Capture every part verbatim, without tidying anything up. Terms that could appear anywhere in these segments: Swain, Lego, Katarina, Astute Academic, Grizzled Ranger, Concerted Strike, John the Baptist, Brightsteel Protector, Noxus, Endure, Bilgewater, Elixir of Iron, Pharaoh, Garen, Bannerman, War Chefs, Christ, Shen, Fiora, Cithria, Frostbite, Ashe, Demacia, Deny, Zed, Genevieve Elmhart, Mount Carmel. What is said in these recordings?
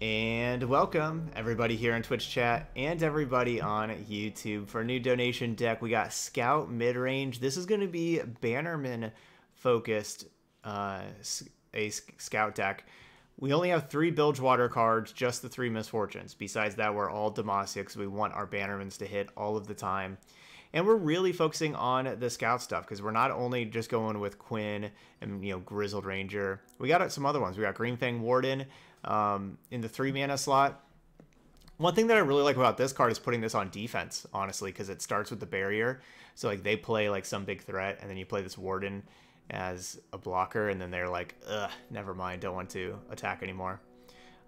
And welcome everybody here in Twitch chat and everybody on YouTube. For a new donation deck, we got Scout Midrange. This is going to be Bannerman focused, uh, a Scout deck. We only have three Bilgewater cards, just the three Miss Fortunes. Besides that, we're all Demacia because we want our Bannermans to hit all of the time. And we're really focusing on the Scout stuff because we're not only just going with Quinn and, you know, Grizzled Ranger. We got some other ones. We got Green Fang Warden um, in the three mana slot. One thing that I really like about this card is putting this on defense, honestly, because it starts with the barrier. So like they play like some big threat, and then you play this Warden as a blocker, and then they're like, ugh, never mind, don't want to attack anymore.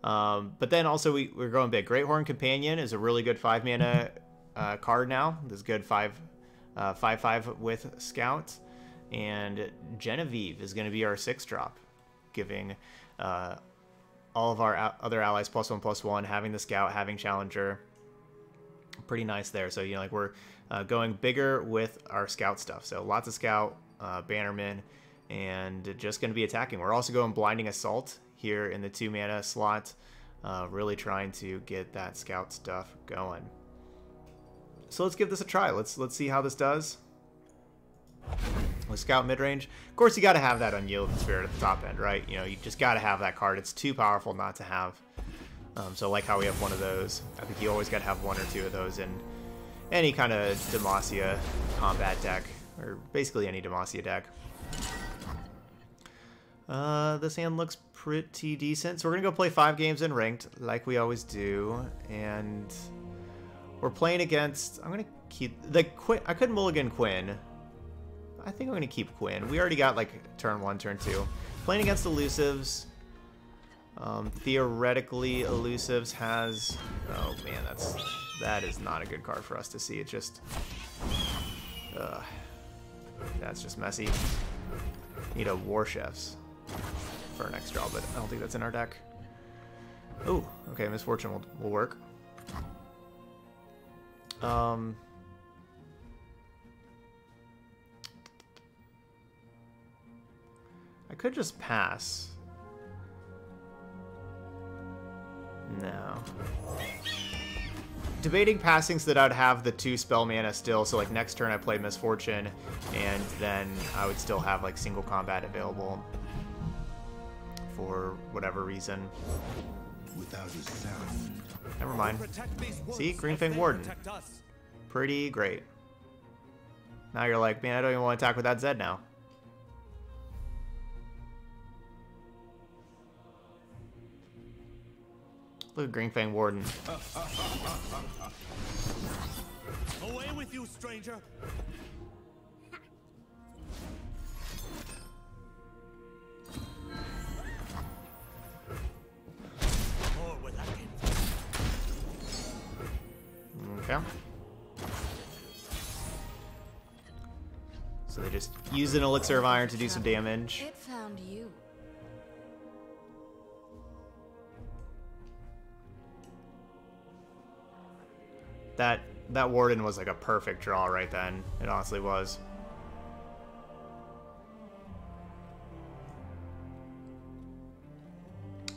Um, but then also we, we're going big. Great Horn Companion is a really good five mana uh, card now. This is good five, uh, five five with Scout, and Genevieve is going to be our six drop, giving uh, all of our other allies plus one plus one. Having the Scout, having Challenger, pretty nice there. So you know, like we're uh, going bigger with our Scout stuff. So lots of Scout. Uh, Bannerman, and just going to be attacking. We're also going Blinding Assault here in the two mana slot, uh, really trying to get that Scout stuff going. So let's give this a try. Let's let's see how this does with Scout Midrange. Of course, you got to have that Unyielding Spirit at the top end, right? You know, you just got to have that card. It's too powerful not to have. Um, so I like how we have one of those. I think you always got to have one or two of those in any kind of Demacia combat deck, or basically any Demacia deck. Uh, this hand looks pretty decent, so we're going to go play five games in Ranked, like we always do, and we're playing against... I'm going to keep... the Quinn. I could mulligan Quinn. I think I'm going to keep Quinn. We already got, like, turn one, turn two. Playing against Elusives. Um, theoretically, Elusives has... Oh, man, that's that is not a good card for us to see. It just... Ugh. That's just messy. Need a War Chefs for our next draw, but I don't think that's in our deck. Oh, okay, Miss Fortune will, will work. Um, I could just pass. No. Debating passing so that I'd have the two spell mana still, so like next turn I play Miss Fortune, and then I would still have like Single Combat available for whatever reason. Without a sound. Never mind. See, Green Fang Warden. Pretty great. Now you're like, man, I don't even want to attack with that Zed now. Look at Green Fang Warden. Away with you, stranger. Okay. So they just use an Elixir of Iron to do some damage. It found you. That that Warden was like a perfect draw right then. It honestly was.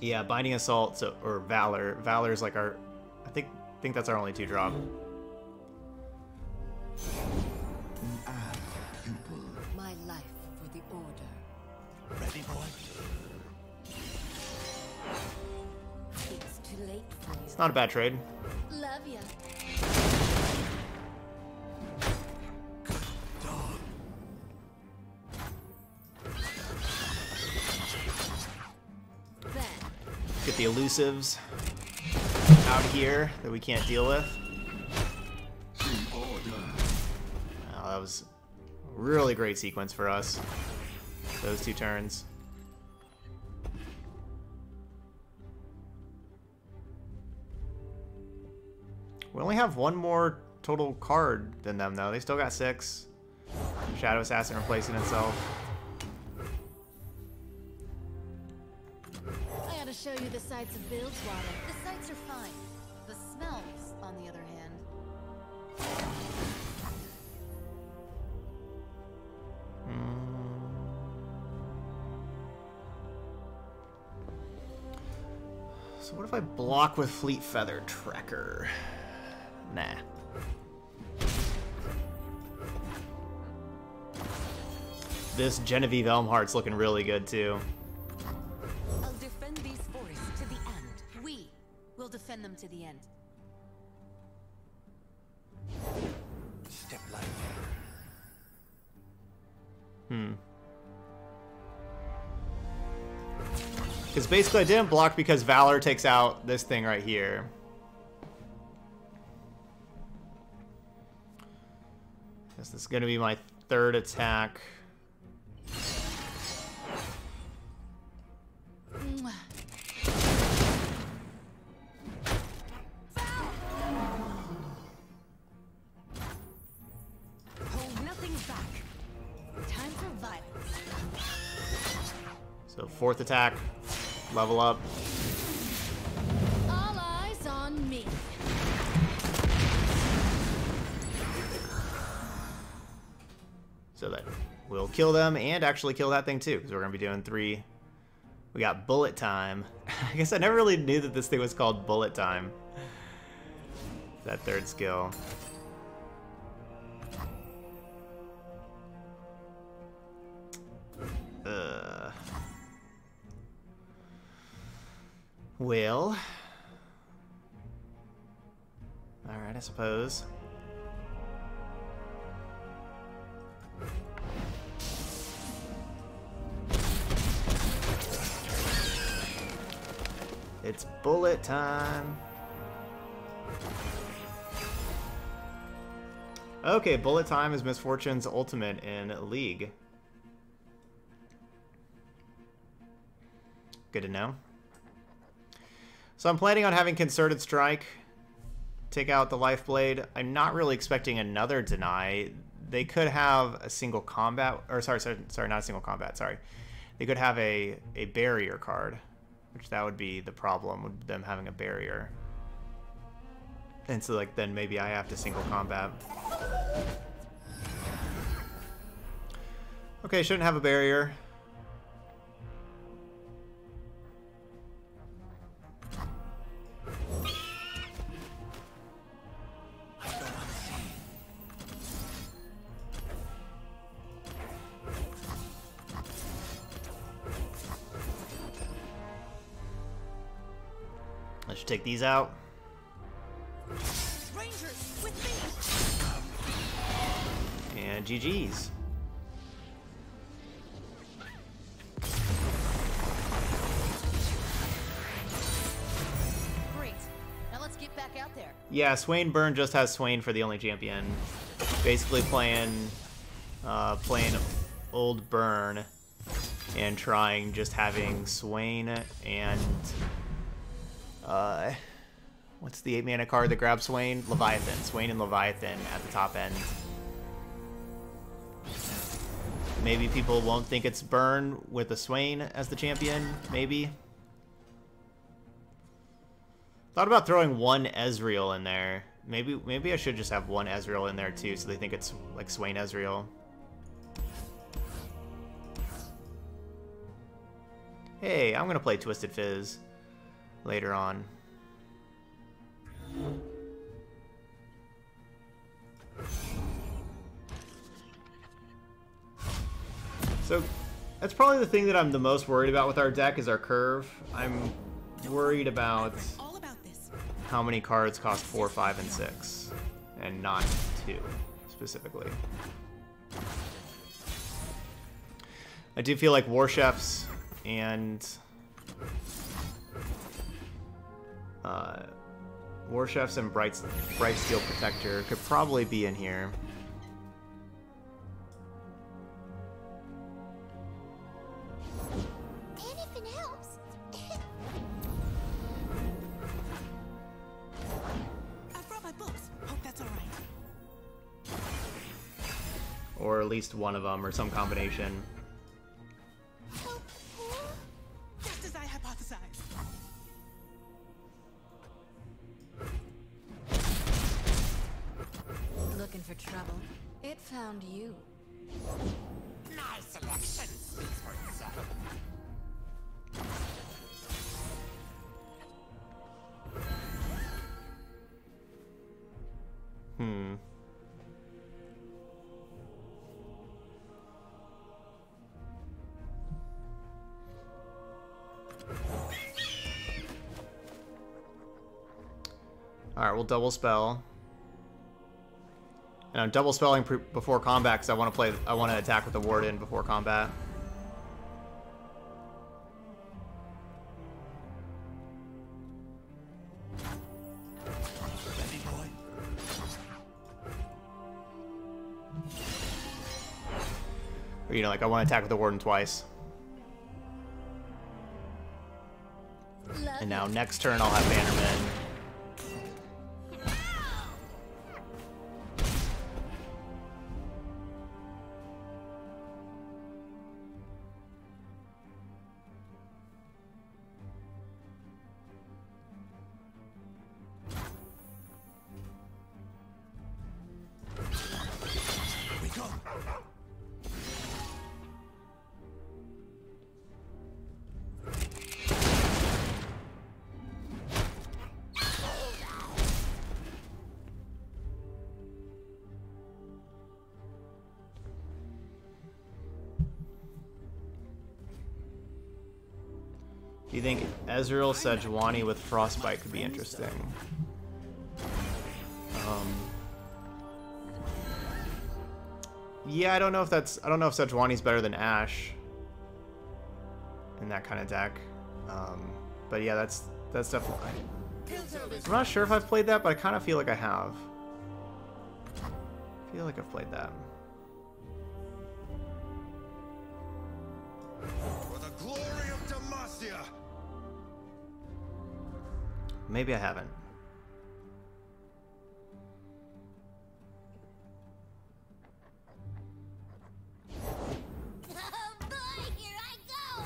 Yeah, Binding Assault so, or Valor. Valor's like our, I think think that's our only two drop. My life for the order. Ready, boy. It's too late for you. It's not a bad trade. Love ya. Get the Elusives out here that we can't deal with. Oh, that was a really great sequence for us. Those two turns. We only have one more total card than them, though. They still got six. Shadow Assassin replacing itself. I gotta show you the sights of Bilgewater. The sights are fine. The smells, on the other hand. Mm. So what if I block with Fleet Feather Trekker? Nah. This Genevieve Elmhart's looking really good too. I'll defend these forests to the end. We will defend them to the end. Step lightly. Hmm. Because basically I didn't block because Valor takes out this thing right here. Guess this is going to be my third attack. Fourth attack, level up. All eyes on me. So that will kill them and actually kill that thing too, because we're gonna be doing three. We got bullet time. I guess I never really knew that this thing was called bullet time. That third skill. Uh. Well, all right, I suppose. It's bullet time. Okay, bullet time is Miss Fortune's ultimate in League. Good to know. So I'm planning on having Concerted Strike take out the Lifeblade. I'm not really expecting another Deny. They could have a Single Combat, or sorry, sorry, sorry not a Single Combat, sorry. They could have a, a Barrier card, which that would be the problem, with them having a Barrier. And so like then maybe I have to Single Combat. Okay, shouldn't have a Barrier. Should take these out. Rangers with me. And G G's. Great. Now let's get back out there. Yeah, Swain Burn just has Swain for the only champion. Basically playing uh playing old Burn and trying just having Swain and Uh, what's the eight mana card that grabs Swain? Leviathan. Swain and Leviathan at the top end. Maybe people won't think it's Burn with a Swain as the champion. Maybe. Thought about throwing one Ezreal in there. Maybe, maybe I should just have one Ezreal in there too, so they think it's like Swain Ezreal. Hey, I'm gonna play Twisted Fizz later on. So that's probably the thing that I'm the most worried about with our deck is our curve. I'm worried about how many cards cost four, five, and six, and not two specifically. I do feel like War Chefs and Uh, War Chefs and Bright, Brightsteel Protector could probably be in here. Anything else? I brought my books. Hope that's all right. Or at least one of them, or some combination. For trouble, it found you. My selection speaks for itself. Alright, we'll double spell. And I'm double spelling pre before combat because I want to play. I want to attack with the Warden before combat. Or, you know, like I want to attack with the Warden twice. And now next turn I'll have Bannerman. Do you think Ezreal Sejuani with Frostbite could be interesting? Um, yeah, I don't know if that's. I don't know if Sejuani's better than Ashe in that kind of deck. Um, but yeah, that's that's definitely. I'm not sure if I've played that, but I kind of feel like I have. I feel like I've played that. For the glory of Demacia. Maybe I haven't. Oh boy, here I go.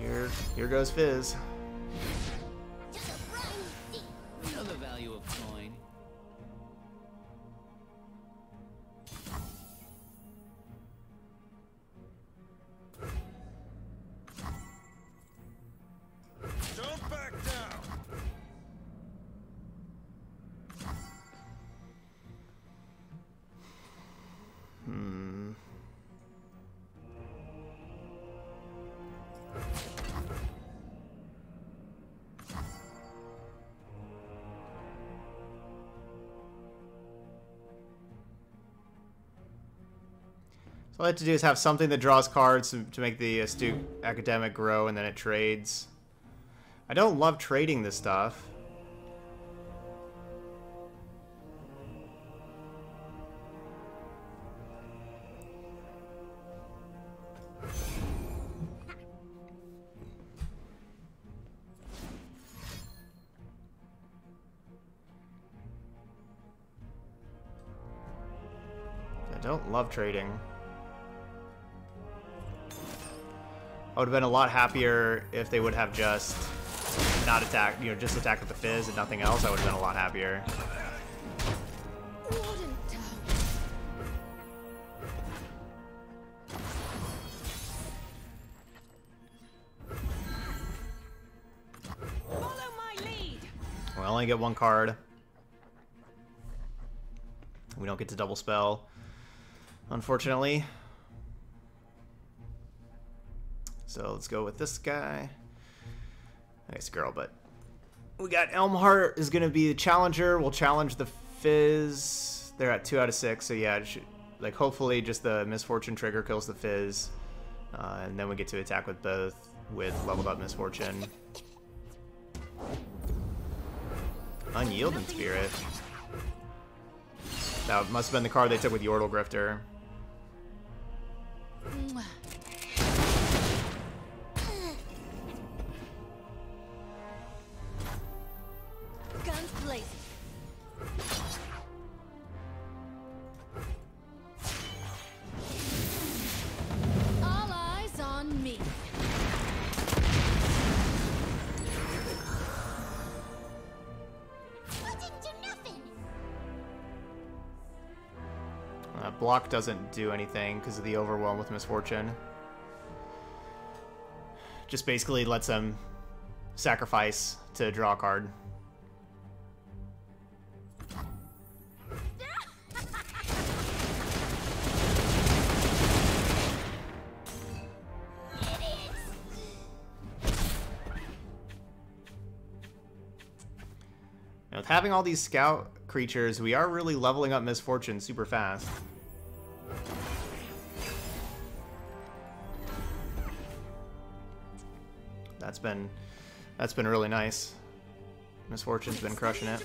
Here, here goes Fizz. You know the value of coin. So all I have to do is have something that draws cards to make the astute academic grow, and then it trades. I don't love trading this stuff. I don't love trading. I would have been a lot happier if they would have just not attacked, you know, just attacked with the Fizz and nothing else. I would have been a lot happier. Follow my lead. We only get one card. We don't get to double spell, unfortunately. So let's go with this guy. Nice girl, but we got Elmhart is going to be the challenger. We'll challenge the Fizz. They're at two out of six, so yeah, it should, like hopefully just the Miss Fortune trigger kills the Fizz, uh, and then we get to attack with both with leveled up Miss Fortune. Unyielding Spirit. That must have been the card they took with Yordle Grifter. Mwah. Block doesn't do anything because of the overwhelm with misfortune. Just basically lets them sacrifice to draw a card. Now, with having all these scout creatures, we are really leveling up Miss Fortune super fast. That's been that's been really nice. Miss Fortune's been crushing it.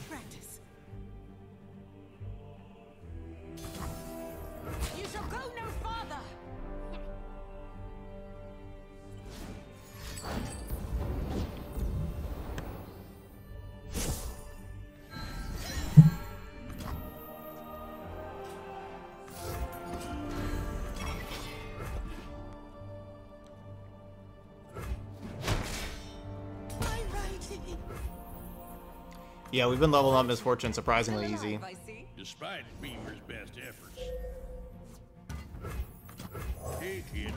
You shall go no farther. Yeah, we've been leveling up Miss Fortune surprisingly easy. Despite Beamer's best efforts. Hey, kid.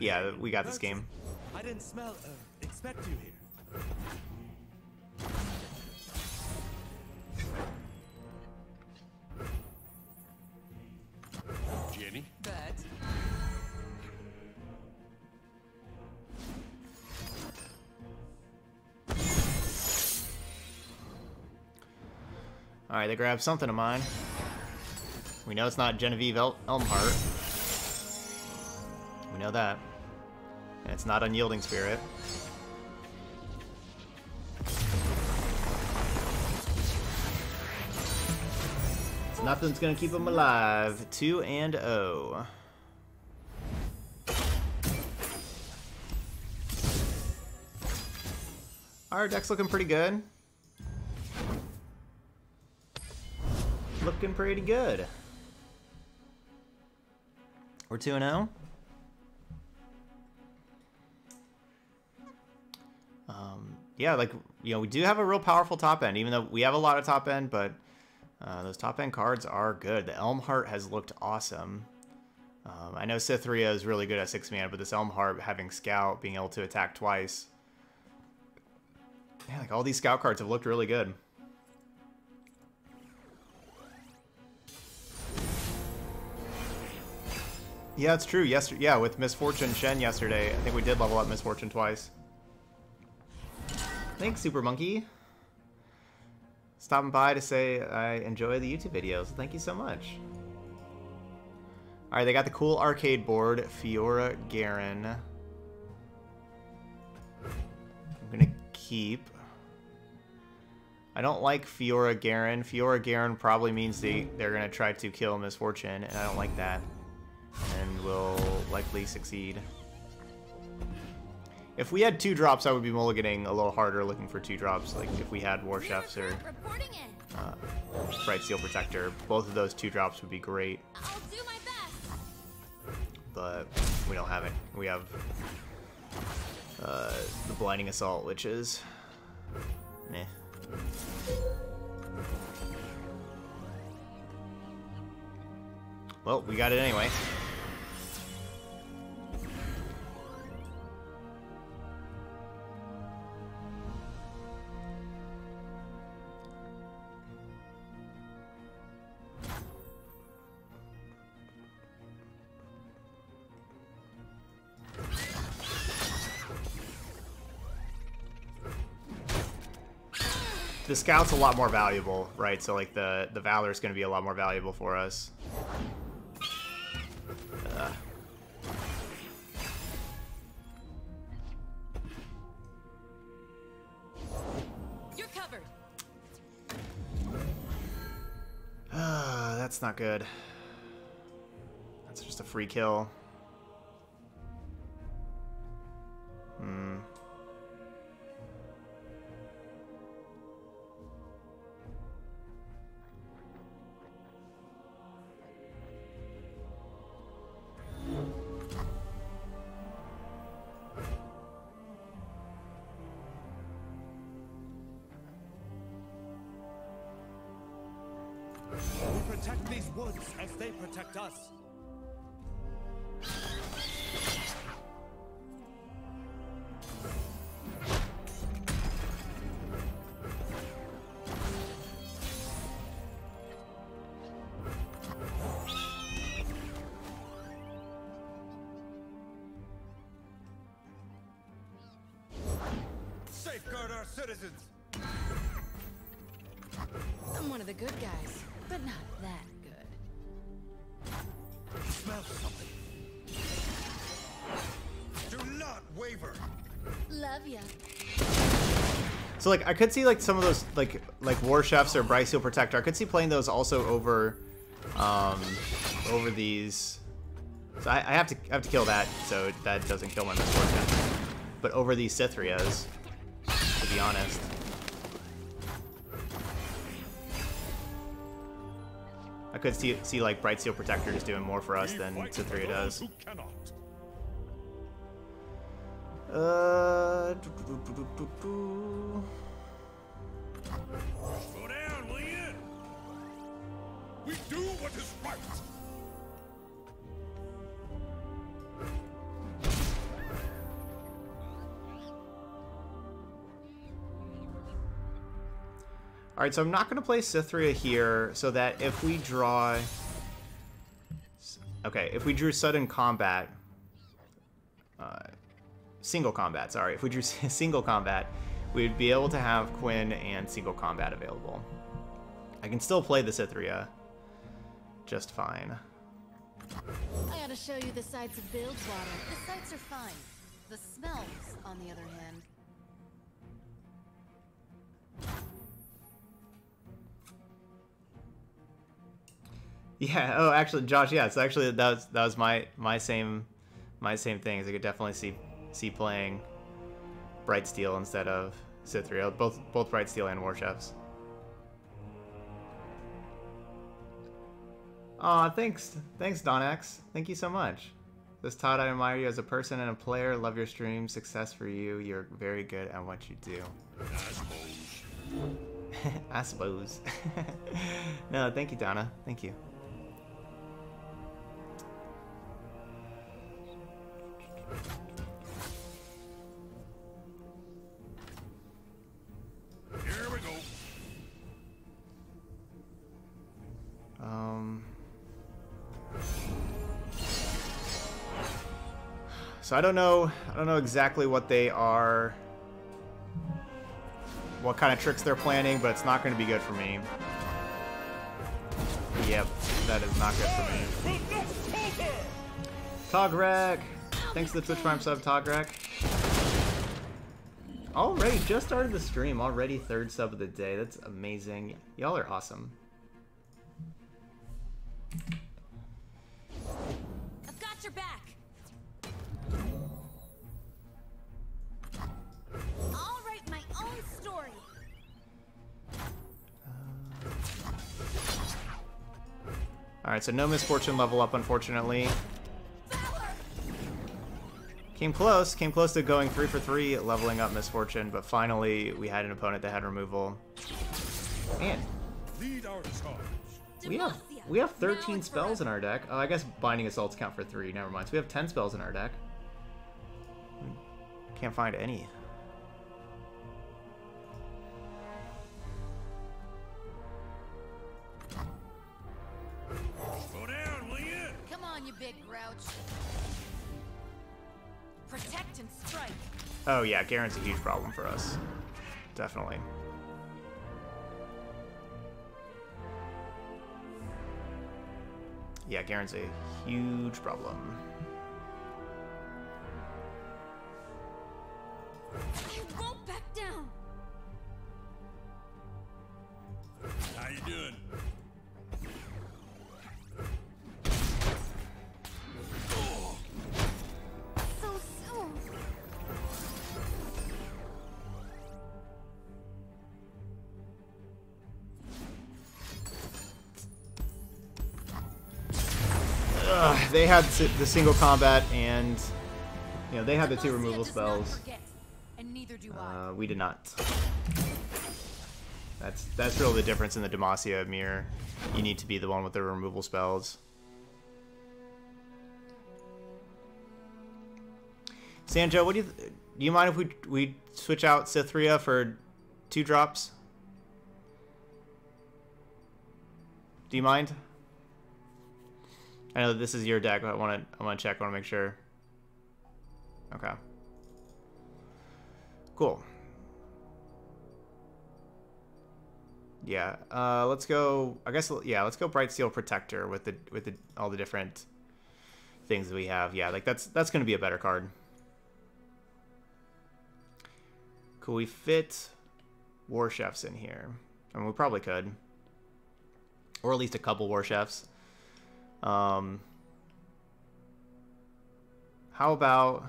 Yeah, we got this game. I didn't smell uh, expect you here. Jenny. But all right, they grabbed something of mine. We know it's not Genevieve El Elmhart. We know that. And it's not Unyielding Spirit. Nothing's gonna keep them alive. Two and oh. Our deck's looking pretty good. Looking pretty good. We're two and oh. Um, yeah, like, you know, we do have a real powerful top end, even though we have a lot of top end, but uh, those top end cards are good. The Elmhart has looked awesome. Um, I know Cithria is really good at six mana, but this Elmhart having Scout, being able to attack twice. Yeah, like, all these Scout cards have looked really good. Yeah, it's true. Yesterday, yeah, with Miss Fortune Shen yesterday, I think we did level up Miss Fortune twice. Thanks, Super Monkey. Stopping by to say I enjoy the YouTube videos. Thank you so much. All right, they got the cool arcade board, Fiora, Garen. I'm gonna keep. I don't like Fiora, Garen. Fiora, Garen probably means they they're gonna try to kill Miss Fortune, and I don't like that. And will likely succeed. If we had two drops, I would be mulliganing a little harder, looking for two drops. Like if we had War Chefs or uh, Brightsteel Protector, both of those two drops would be great. I'll do my best. But we don't have it. We have uh, the Blinding Assault, which is meh. Well, we got it anyway. The scout's a lot more valuable, right? So like the the Valor is going to be a lot more valuable for us. Uh. You're covered. Uh, that's not good. That's just a free kill. Hmm. Us. Safeguard our citizens. I'm one of the good guys, but not that good. Smell something. Do not waver. Love ya. So like I could see like some of those like like War Chefs or Brightsteel Protector. I could see playing those also over um over these. So I, I have to I have to kill that so that doesn't kill my Miss Fortune. But over these Cithrias, to be honest. I could see see like Brightsteel Protector is doing more for us than Cithria does. Uh, do, do, do, do, do, do. Slow down, will you? We do what is right. All right, so I'm not going to play Cithria here, so that if we draw, okay, if we drew sudden combat, uh, single combat, sorry, if we drew single combat, we'd be able to have Quinn and single combat available. I can still play the Cithria just fine. I got to show you the sights of Bilgewater. The sights are fine. The smells, on the other hand. Yeah. Oh, actually, Josh. Yeah. It's actually that was that was my my same my same thing. Is I could definitely see see playing Brightsteel instead of Cithria. Both both Brightsteel and War Chefs. Aw, thanks thanks Donax. Thank you so much. This Todd, I admire you as a person and a player. Love your stream. Success for you. You're very good at what you do. I suppose. I suppose. No, thank you, Donna. Thank you. Here we go. Um. So I don't know. I don't know exactly what they are. What kind of tricks they're planning, but it's not going to be good for me. Yep, that is not good for me. Togrek! Thanks to the Twitch Prime sub, Togrek. Already, just started the stream. Already third sub of the day. That's amazing. Y'all are awesome. I've got your back. I'll write my own story. Alright, so no misfortune level up, unfortunately. Valor! Came close, came close to going three for three, leveling up misfortune, but finally we had an opponent that had removal. Man, lead our charge. We have we have thirteen spells in our deck. Oh, I guess Blinding Assaults count for three. Never mind. So we have ten spells in our deck. Can't find any. Protect and strike. Oh yeah, Garen's a huge problem for us. Definitely. Yeah, Garen's a huge problem. I won't back down. How you doing? Ugh, they had the single combat, and you know they had the two removal spells. Uh, we did not. That's that's really the difference in the Demacia mirror. You need to be the one with the removal spells. Sanjo, what do you th do? You mind if we we switch out Cithria for two drops? Do you mind? I know this is your deck, but I want to I want to check. I want to make sure. Okay. Cool. Yeah, uh, let's go. I guess yeah, let's go Brightsteel Protector with the with the, all the different things that we have. Yeah, like that's that's gonna be a better card. Could we fit War Chefs in here? I mean, we probably could, or at least a couple War Chefs. Um, how about?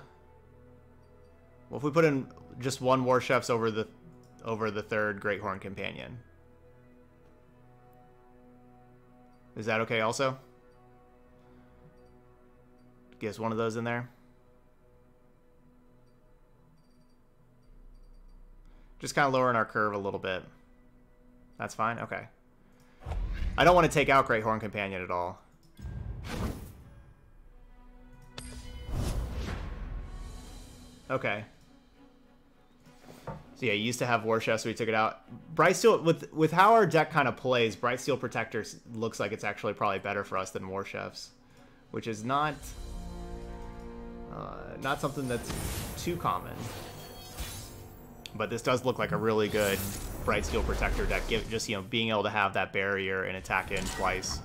Well, if we put in just one War Chefs over the over the third Great Horn Companion. Is that okay also? Get us one of those in there. Just kind of lowering our curve a little bit. That's fine? Okay. I don't want to take out Great Horn Companion at all. Okay. So yeah, you used to have War Chef, so we took it out. Brightsteel, with with how our deck kind of plays, Brightsteel Protector looks like it's actually probably better for us than War Chefs, which is not uh, not something that's too common. But this does look like a really good Brightsteel Protector deck. Give, just you know, being able to have that barrier and attack in twice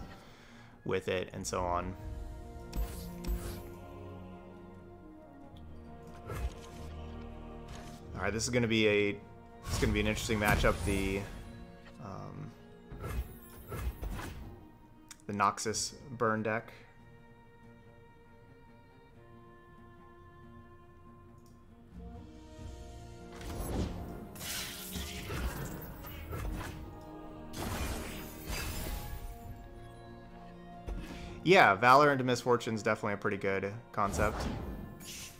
with it and so on. All right, this is going to be a it's going to be an interesting matchup. The um, the Noxus burn deck. Yeah, Valor into Miss Fortune is definitely a pretty good concept.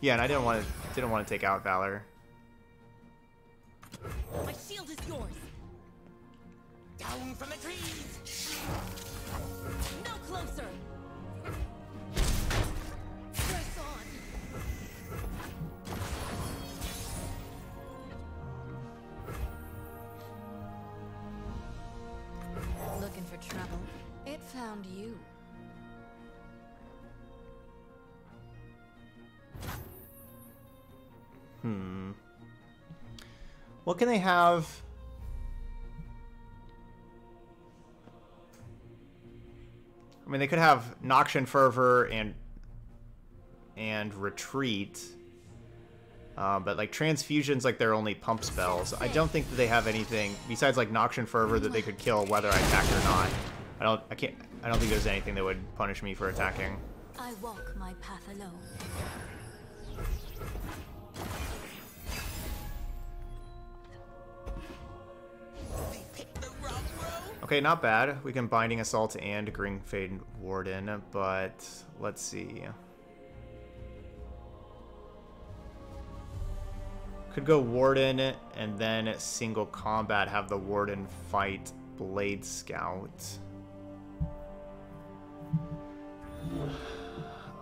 Yeah, and I didn't want to didn't want to take out Valor. My shield is yours. Down from the trees. No closer. Press on. Looking for trouble? It found you. Hmm. What can they have? I mean, they could have Noxian Fervor and and Retreat, uh, but like Transfusion's like their only pump spells. I don't think that they have anything besides like Noxian Fervor that they could kill whether I attacked or not. I don't. I can't. I don't think there's anything that would punish me for attacking. I walk my path alone. Okay, not bad. We can Blinding Assault and Green Fang Warden, but let's see. Could go Warden and then Single Combat, have the Warden fight Blade Scout.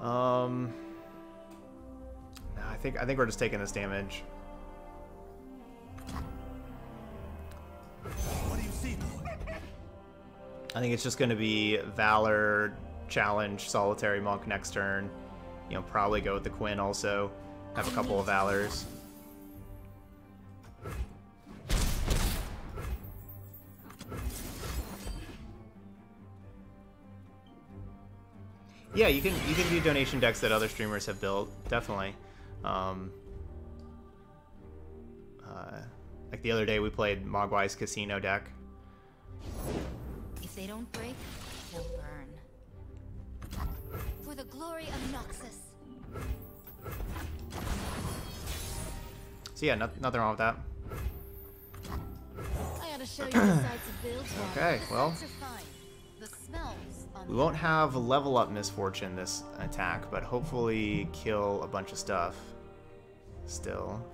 Um, I think I think we're just taking this damage. What do you see? I think it's just going to be Valor, Challenge, Solitary Monk next turn. You know, probably go with the Quinn also. Have a couple of Valors. Yeah, you can you can do donation decks that other streamers have built, definitely. Um, uh, like the other day, we played Mogwai's Casino deck. They don't break, they'll burn. For the glory of Noxus. So yeah, no, nothing wrong with that. I gotta show you the sides of Bilgewater. Okay, well. The smells on we won't have level up Miss Fortune this attack, but hopefully kill a bunch of stuff. Still.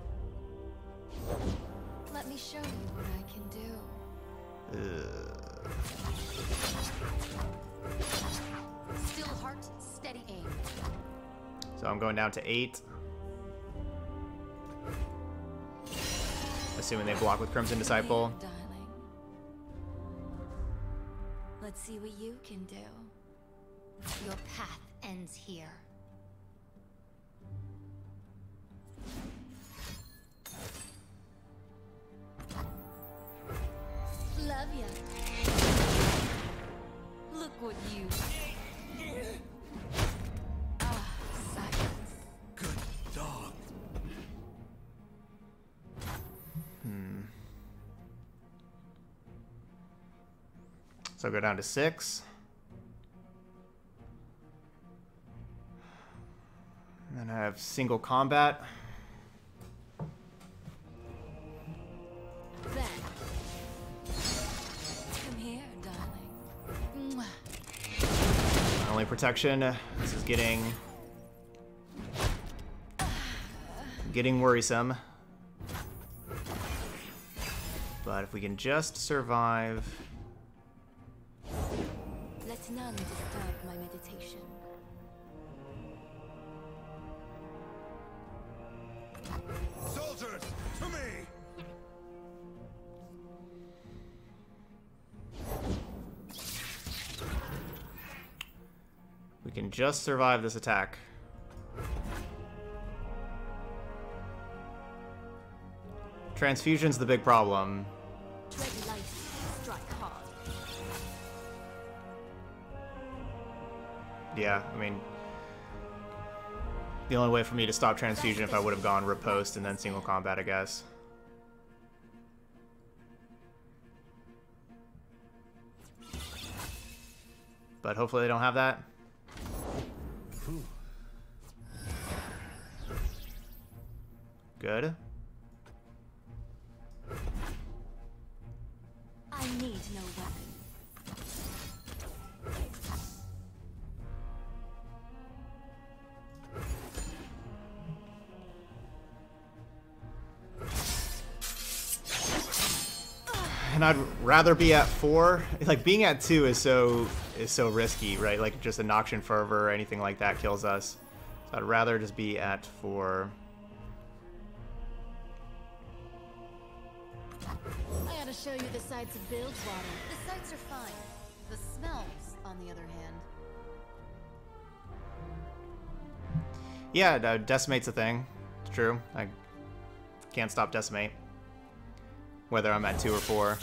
Let me show you what I can do. Ugh. Still heart, steady aim. So I'm going down to eight. Assuming they block with Crimson Disciple. Hey, darling. Let's see what you can do. Your path ends here. love ya. Look what you. Ah, silence. Good dog. Hmm. So go down to six. And then I have single combat. Protection. This is getting getting worrisome. But if we can just survive. Let none disturb my meditation. Soldiers, to me. We can just survive this attack. Transfusion's the big problem. Tread light, strike hard. Yeah, I mean, the only way for me to stop transfusion if I would have gone riposte and then single combat, I guess. But hopefully they don't have that. Good. I need no weapon. And I'd rather be at four. Like being at two is so is so risky, right? Like just a Noxian Fervor or anything like that kills us. So I'd rather just be at four. I gotta show you the sights of Bilgewater. The sights are fine. The smells, on the other hand. Yeah, no, decimate's a thing. It's true. I can't stop decimate. Whether I'm at two or four.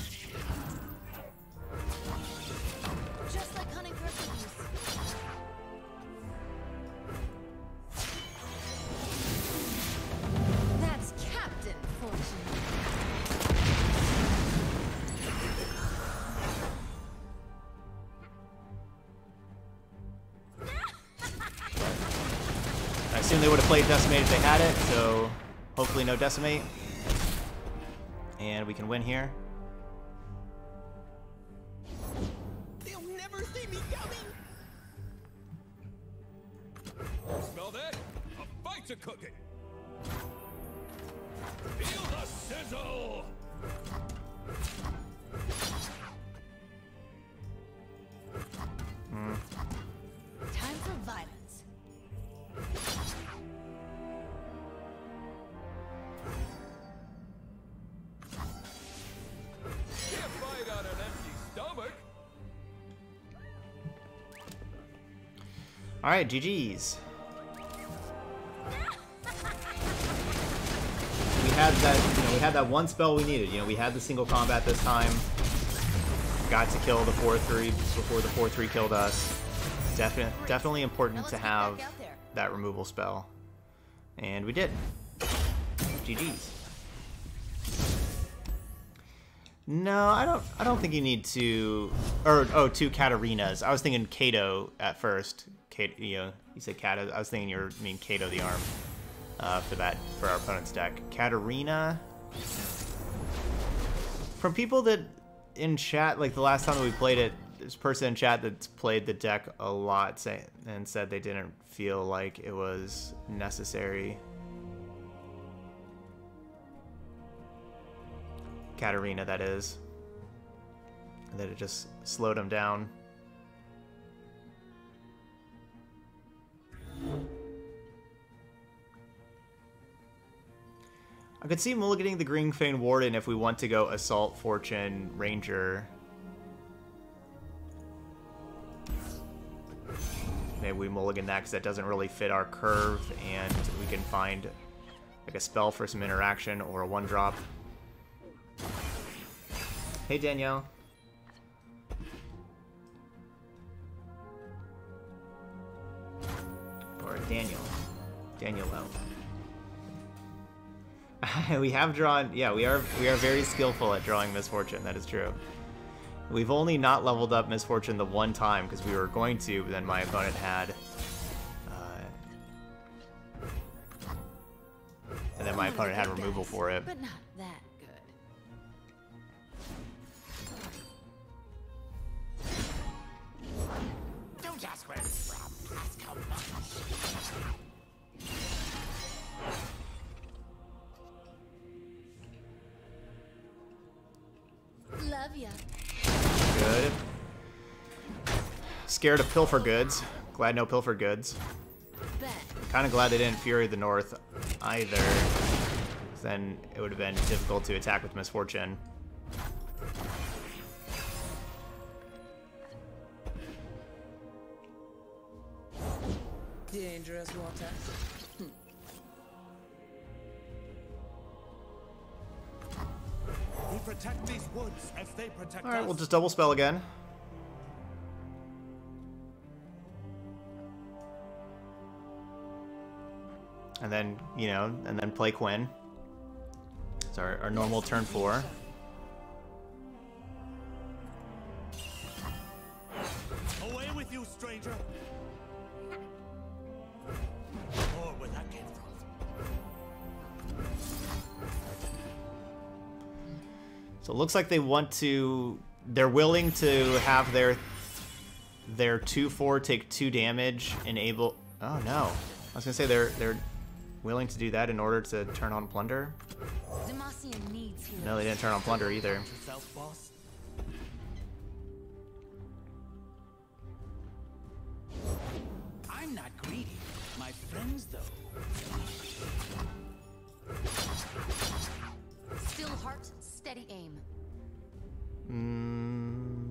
Just like hunting for thieves. That's Captain Fortune. I assume they would have played Decimate if they had it, so hopefully no Decimate. And we can win here. They'll never see me coming! Smell that? A fight's a cooking! Feel the sizzle! Mm. Time for violence. All right, G G's. We had that, you know, we had that one spell we needed. You know, we had the single combat this time. Got to kill the four three before the four three killed us. Definitely, definitely important to have that removal spell, and we did. G G's. No, I don't. I don't think you need to. Or oh, two Katarinas. I was thinking Kato at first. Kato, you know, you said Kato. I was thinking you were, I mean Kato the arm uh, for that for our opponent's deck. Katarina. From people that in chat, like the last time that we played it, this person in chat that's played the deck a lot say, and said they didn't feel like it was necessary. Katarina, that is. That it just slowed him down. I could see mulliganing the Green Fang Warden if we want to go Assault Fortune Ranger. Maybe we mulligan that because that doesn't really fit our curve and we can find like a spell for some interaction or a one drop. Hey Danielle. Daniel L. We have drawn, yeah, we are we are very skillful at drawing Miss Fortune, that is true. We've only not leveled up Miss Fortune the one time because we were going to, but then my opponent had uh, and then my opponent had removal for it. But not that good. Don't ask where it's from. Ask how much. Love ya. Good. Scared of Pilfer Goods. Glad no Pilfer Goods. Kind of glad they didn't Fury of the North either. Then it would have been difficult to attack with Miss Fortune. Dangerous water. We protect these woods as they protect us. All right, we'll just double spell again. And then, you know, and then play Quinn. It's our, our normal turn four. Away with you, stranger. Or where that came from. So it looks like they want to, they're willing to have their their two four take two damage and able, oh no. I was gonna say they're they're willing to do that in order to turn on plunder. No, they didn't turn on plunder either. I'm not greedy, my friends though. Still heart. Steady aim. Mm.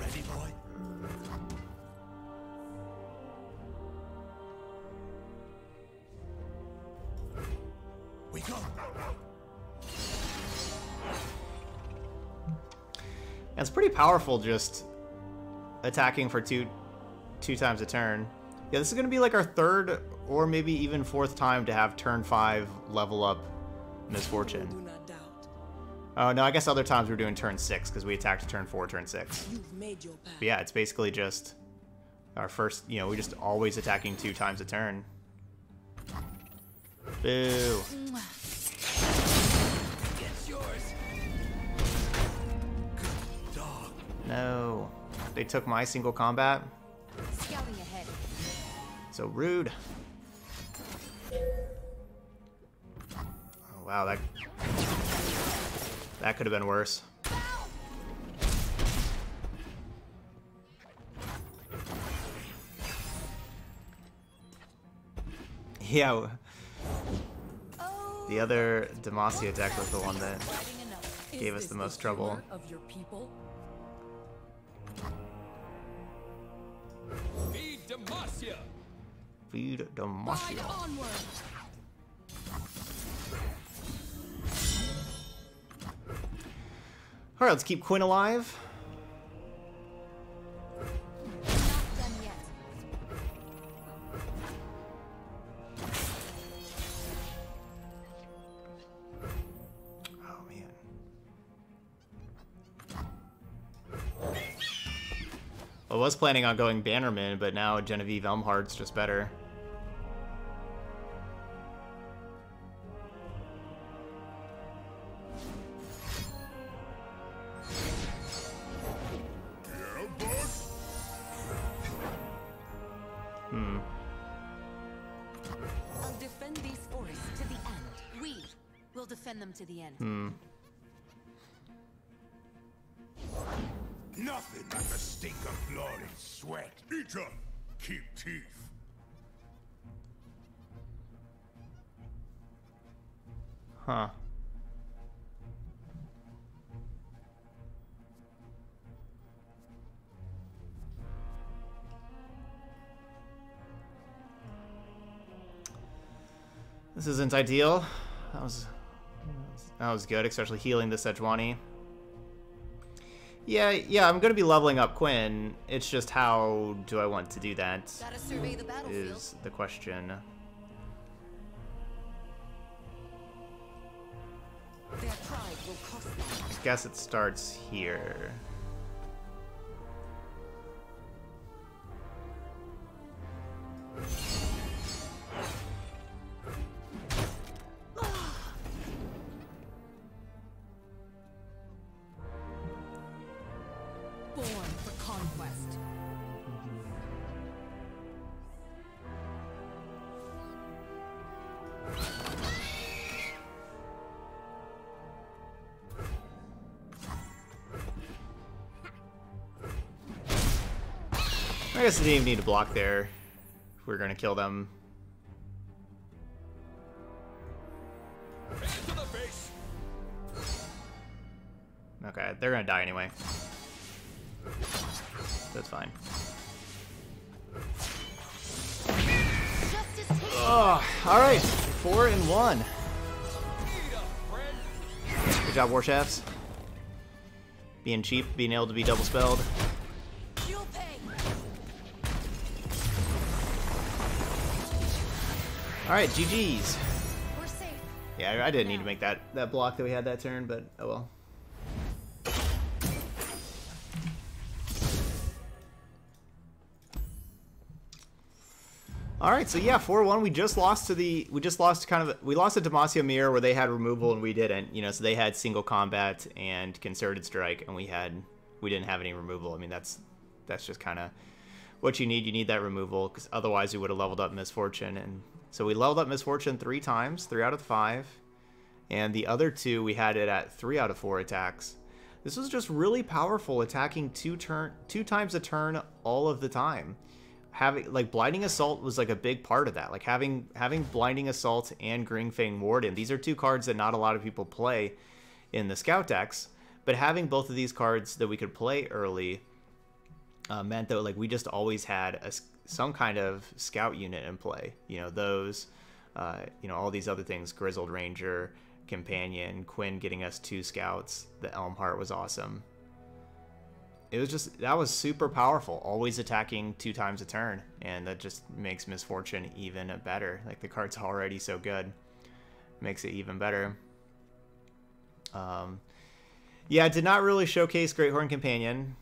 Ready, boy. We go. That's pretty powerful. Just attacking for two, two times a turn. Yeah, this is gonna be like our third. Or maybe even fourth time to have turn five level up Miss Fortune. Oh, uh, no, I guess other times we were doing turn six because we attacked turn four, turn six. You've made your path. But yeah, it's basically just our first, you know, we're just always attacking two times a turn. Boo. It's yours. Good dog. No. They took my single combat. Scouting ahead. So rude. Oh, wow, that that could have been worse. Yeah, the other Demacia deck was the one that gave us the most trouble. Feed Demacia. Feed Demacia. All right, let's keep Quinn alive. Not done yet. Oh man. I was planning on going Bannerman, but now Genevieve Elmhart's just better. To the end. Hmm. Nothing but the stink of blood and sweat. Eat up. Keep teeth. Huh. This isn't ideal. That was. That was good, especially healing the Sejuani. Yeah, yeah, I'm gonna be leveling up Quinn. It's just how do I want to do that is the question. I guess it starts here. I guess I didn't even need to block there if we were gonna kill them. Okay, they're gonna die anyway. That's fine. Oh, alright, four and one. Good job, War Chefs. Being cheap, being able to be double spelled. Alright, G G's. We're safe. Yeah, I didn't need to make that, that block that we had that turn, but oh well. Alright, so yeah, four one, we just lost to the we just lost kind of we lost to Demacia Mirror where they had removal and we didn't, you know, so they had single combat and concerted strike and we had we didn't have any removal. I mean that's that's just kinda what you need, you need that removal, because otherwise we would have leveled up Miss Fortune. And so we leveled up Miss Fortune three times, three out of five. And the other two, we had it at three out of four attacks. This was just really powerful, attacking two turn, two times a turn all of the time. Having, like, Blinding Assault was, like, a big part of that. Like, having having Blinding Assault and Green Fang Warden, these are two cards that not a lot of people play in the Scout decks. But having both of these cards that we could play early uh, meant that, like, we just always had a... some kind of scout unit in play, you know, those, uh, you know, all these other things, Grizzled Ranger, Companion, Quinn getting us two scouts, the Elmhart was awesome. It was just, that was super powerful, always attacking two times a turn, and that just makes Miss Fortune even better. Like, the card's already so good, makes it even better. Um, yeah, it did not really showcase Great Horn Companion,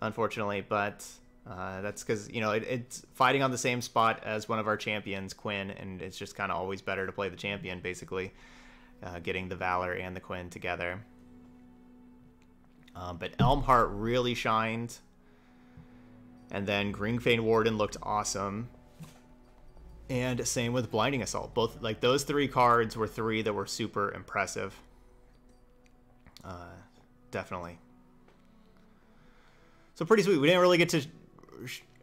unfortunately, but... Uh, that's because, you know, it, it's fighting on the same spot as one of our champions, Quinn, and it's just kind of always better to play the champion, basically, uh, getting the Valor and the Quinn together. Um, but Elmhart really shined, and then Green Fang Warden looked awesome, and same with Blinding Assault. Both, like, those three cards were three that were super impressive. Uh, definitely. So pretty sweet. We didn't really get to...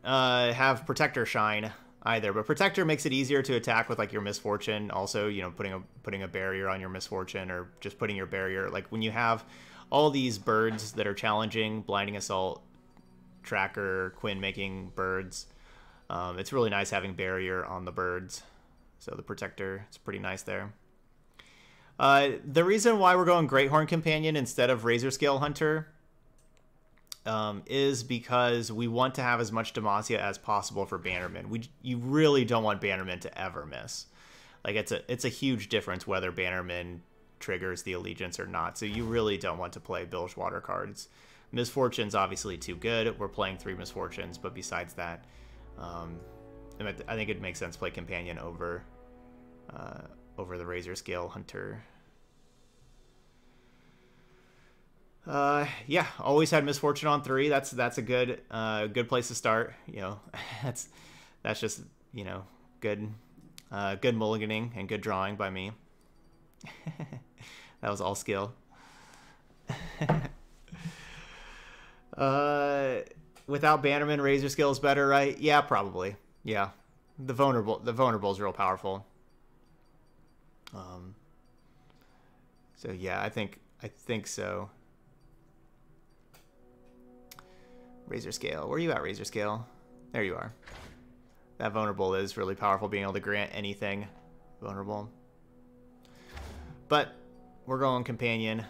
Uh, have Protector shine either, but Protector makes it easier to attack with, like, your Miss Fortune. Also, you know, putting a putting a barrier on your Miss Fortune, or just putting your barrier, like, when you have all these birds that are challenging, Blinding Assault, Tracker, Quinn making birds, um, it's really nice having barrier on the birds. So the Protector is pretty nice there. Uh, the reason why we're going Great Horn Companion instead of Razor Scale Hunter Um, is because we want to have as much Demacia as possible for Bannerman. We you really don't want Bannerman to ever miss. Like, it's a it's a huge difference whether Bannerman triggers the allegiance or not. So you really don't want to play Bilgewater cards. Misfortune's obviously too good. We're playing three Misfortunes, but besides that, um, I think it makes sense to play Companion over uh, over the Razor Scale Hunter. Uh, yeah, always had Miss Fortune on three. That's that's a good uh good place to start. You know, that's that's just, you know, good uh good mulliganing and good drawing by me. That was all skill. uh, without Bannerman, Razor Scale is better, right? Yeah, probably. Yeah, the vulnerable the vulnerable is real powerful. Um. So yeah, I think I think so. Razor Scale. Where are you at, Razor Scale? There you are. That vulnerable is really powerful, being able to grant anything vulnerable. But we're going Companion,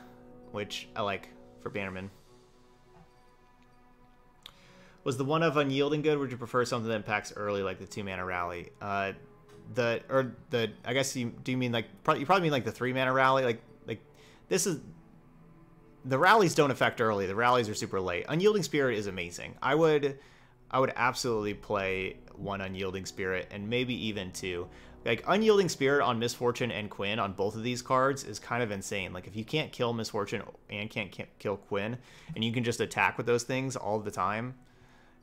which I like for Bannerman. Was the one of Unyielding good, or would you prefer something that impacts early, like the two-mana rally? Uh, the or the I guess you do you mean like probably, you probably mean like the three-mana rally? Like like this is the rallies don't affect early. The rallies are super late. Unyielding Spirit is amazing. I would I would absolutely play one Unyielding Spirit and maybe even two. Like, Unyielding Spirit on Miss Fortune and Quinn on both of these cards is kind of insane. Like, if you can't kill Miss Fortune and can't, can't kill Quinn, and you can just attack with those things all the time,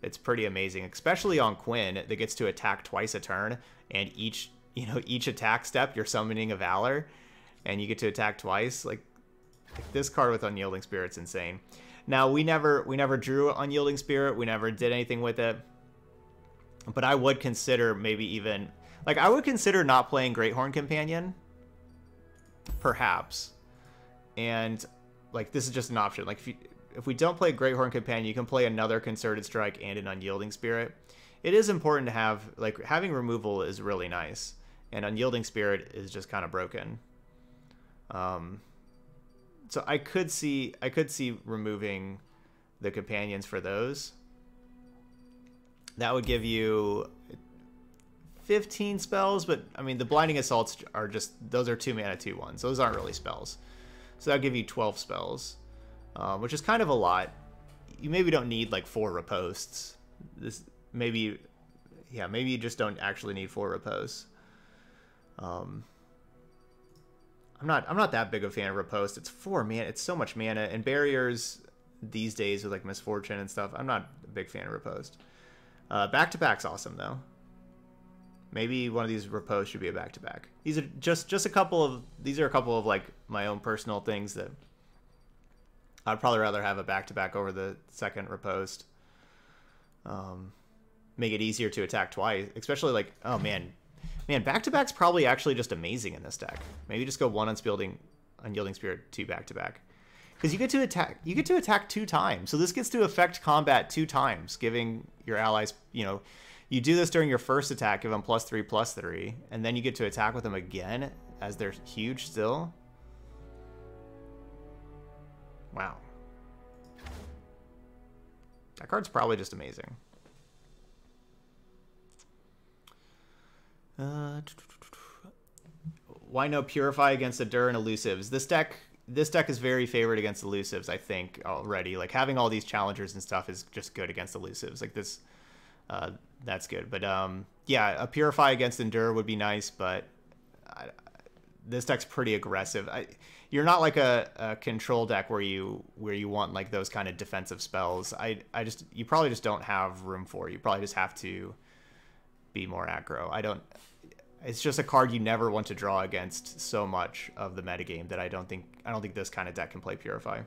it's pretty amazing. Especially on Quinn, that gets to attack twice a turn, and each, you know, each attack step, you're summoning a Valor, and you get to attack twice. Like, this card with Unyielding Spirit's insane. Now, we never, we never drew Unyielding Spirit. We never did anything with it. But I would consider maybe even... Like, I would consider not playing Great Horn Companion, perhaps. And, like, this is just an option. Like, if, you, if we don't play Great Horn Companion, you can play another Concerted Strike and an Unyielding Spirit. It is important to have, like, having removal is really nice. And Unyielding Spirit is just kind of broken. Um, so I could see, I could see removing the Companions for those. That would give you... fifteen spells, but I mean the Blinding Assaults are just, those are two mana two ones, so those aren't really spells, so that'll give you twelve spells, um, which is kind of a lot. You maybe don't need like four ripostes. This maybe yeah maybe you just don't actually need four ripostes. um I'm not I'm not that big of a fan of riposte. It's four mana, it's so much mana, and barriers these days with like Miss Fortune and stuff, I'm not a big fan of riposte. Uh, back to back's awesome though. Maybe one of these Riposte should be a back-to-back. These are just just a couple of these are a couple of like my own personal things that I'd probably rather have a back-to-back over the second Riposte. Um, make it easier to attack twice, especially like oh man, man back-to-back's probably actually just amazing in this deck. Maybe just go one Unyielding, Unyielding Spirit, two back-to-back, because you get to attack you get to attack two times. So this gets to affect combat two times, giving your allies you know. You do this during your first attack, give them plus three, plus three, and then you get to attack with them again as they're huge still. Wow. That card's probably just amazing. Uh, why no Purify against Adur and Elusives? This deck, this deck is very favored against Elusives, I think, already. Like, having all these challengers and stuff is just good against Elusives. Like, this... Uh, that's good, but um, yeah, a Purify against Endure would be nice, but I, I, this deck's pretty aggressive. I, you're not like a, a control deck where you where you want like those kind of defensive spells. I I just you probably just don't have room for it. You probably just have to be more aggro. I don't. It's just a card you never want to draw against so much of the metagame that I don't think I don't think this kind of deck can play Purify.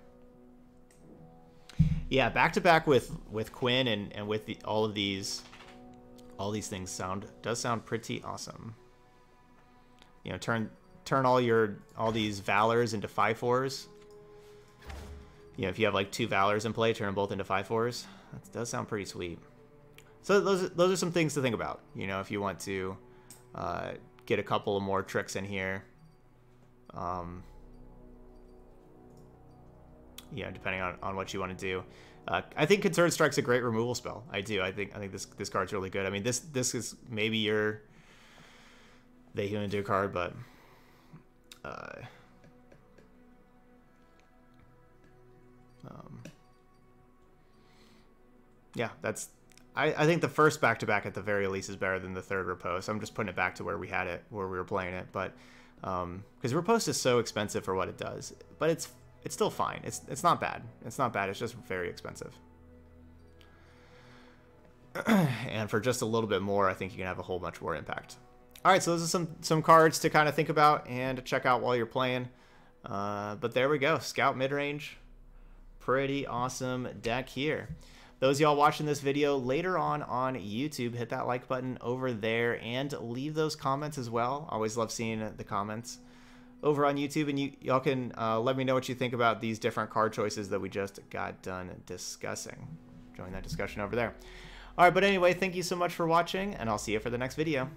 Yeah, back to back with with Quinn and and with the, all of these, all these things sound does sound pretty awesome. You know, turn turn all your all these Valors into five fours. You know, if you have like two Valors in play, turn them both into five fours. That does sound pretty sweet. So those those are some things to think about. You know, if you want to uh, get a couple of more tricks in here. Um, You know, depending on, on what you want to do. Uh, I think Concerted Strike's a great removal spell. I do. I think I think this this card's really good. I mean, this this is maybe your They Human Do card, but uh, um, yeah, that's. I I think the first back to back at the very least is better than the third Riposte. I'm just putting it back to where we had it, where we were playing it, but because um, Riposte is so expensive for what it does, but it's. It's still fine. It's it's not bad. It's not bad. It's just very expensive. And for just a little bit more, I think you can have a whole bunch more impact. All right, so those are some some cards to kind of think about and check out while you're playing. Uh, but there we go. Scout midrange. Pretty awesome deck here. Those of y'all watching this video later on on YouTube, hit that like button over there and leave those comments as well. Always love seeing the comments over on YouTube, and you y'all can uh, let me know what you think about these different card choices that we just got done discussing. Join that discussion over there. All right, but anyway, thank you so much for watching, and I'll see you for the next video.